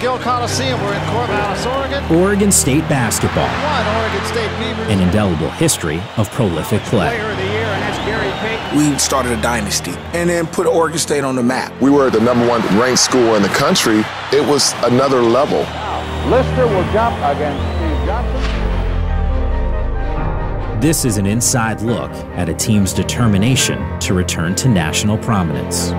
Gill Coliseum. We're in Corvallis, Oregon. Oregon State basketball. Oregon State Beavers. An indelible history of prolific play. Player of the year, and that's Gary Payton. We started a dynasty and then put Oregon State on the map. We were the #1 ranked school in the country. It was another level. Now, Lister will jump against Steve Johnson. This is an inside look at a team's determination to return to national prominence.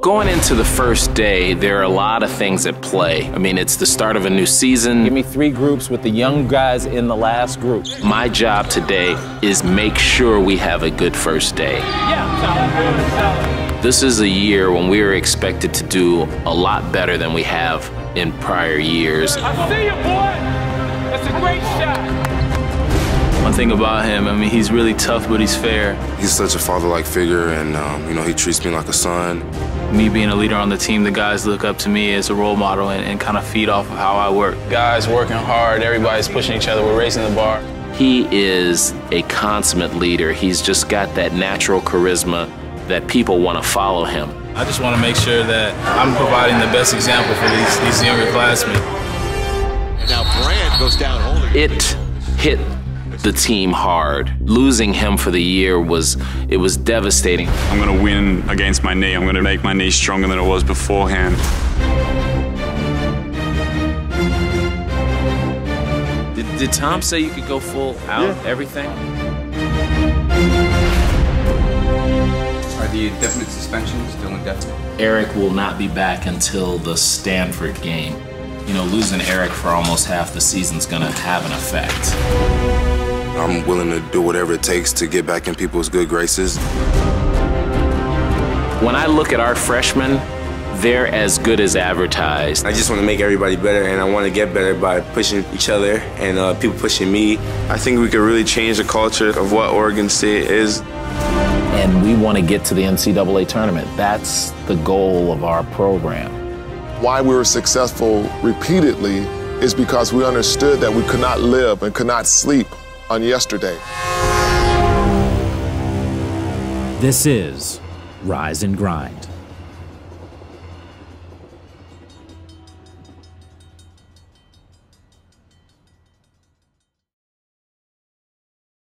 Going into the first day, there are a lot of things at play. I mean, it's the start of a new season. Give me three groups with the young guys in the last group. My job today is make sure we have a good first day. Yeah. This is a year when we are expected to do a lot better than we have in prior years. I see you, boy. That's a great shot. One thing about him, I mean, he's really tough, but he's fair. He's such a father-like figure, and you know, he treats me like a son. Me being a leader on the team, the guys look up to me as a role model and kind of feed off of how I work. Guys working hard, everybody's pushing each other, we're raising the bar. He is a consummate leader. He's just got that natural charisma that people want to follow him. I just want to make sure that I'm providing the best example for these younger classmates. And now Brand goes down holding. It hit the team hard. Losing him for the year was devastating. I'm gonna win against my knee. I'm gonna make my knee stronger than it was beforehand. Did Tom say you could go full out, everything? Are the indefinite suspensions still indefinite? Eric will not be back until the Stanford game. You know, losing Eric for almost half the season's gonna have an effect. I'm willing to do whatever it takes to get back in people's good graces. When I look at our freshmen, they're as good as advertised. I just want to make everybody better, and I want to get better by pushing each other and people pushing me. I think we could really change the culture of what Oregon State is. And we want to get to the NCAA tournament. That's the goal of our program. Why we were successful repeatedly is because we understood that we could not live and could not sleep on yesterday. This is Rise and Grind.